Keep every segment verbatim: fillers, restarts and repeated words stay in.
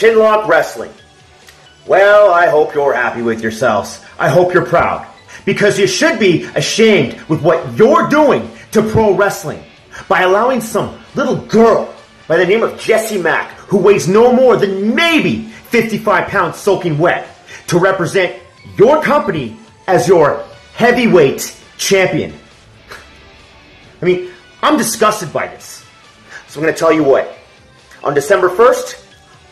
Chinlock Wrestling. Well, I hope you're happy with yourselves. I hope you're proud, because you should be ashamed with what you're doing to pro wrestling by allowing some little girl by the name of Jessie Mack, who weighs no more than maybe fifty-five pounds soaking wet, to represent your company as your heavyweight champion. I mean, I'm disgusted by this. So I'm going to tell you what. On December first,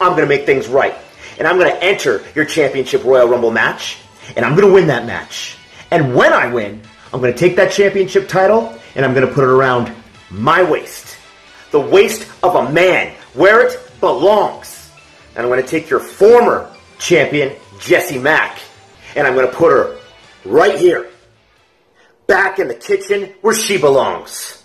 I'm going to make things right. And I'm going to enter your championship Royal Rumble match. And I'm going to win that match. And when I win, I'm going to take that championship title and I'm going to put it around my waist. The waist of a man, where it belongs. And I'm going to take your former champion, Jessie Mack, and I'm going to put her right here, back in the kitchen where she belongs.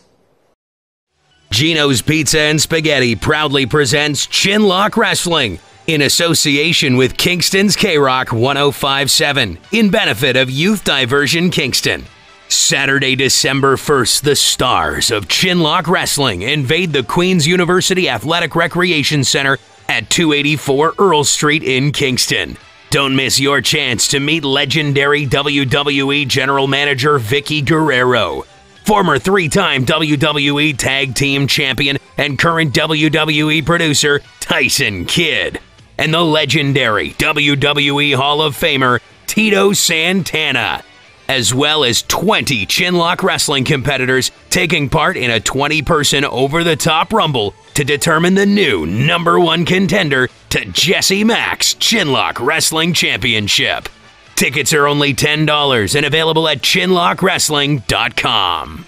Gino's Pizza and Spaghetti proudly presents Chinlock Wrestling in association with Kingston's K-Rock one oh five point seven in benefit of Youth Diversion Kingston. Saturday, December first, the stars of Chinlock Wrestling invade the Queen's University Athletic Recreation Center at two eighty-four Earl Street in Kingston. Don't miss your chance to meet legendary W W E General Manager Vicki Guerrero, former three-time W W E Tag Team Champion and current W W E producer Tyson Kidd, and the legendary W W E Hall of Famer Tito Santana, as well as twenty Chinlock Wrestling competitors taking part in a twenty-person over-the-top rumble to determine the new number one contender to Jessie Mack's Chinlock Wrestling Championship. Tickets are only ten dollars and available at chinlock wrestling dot com.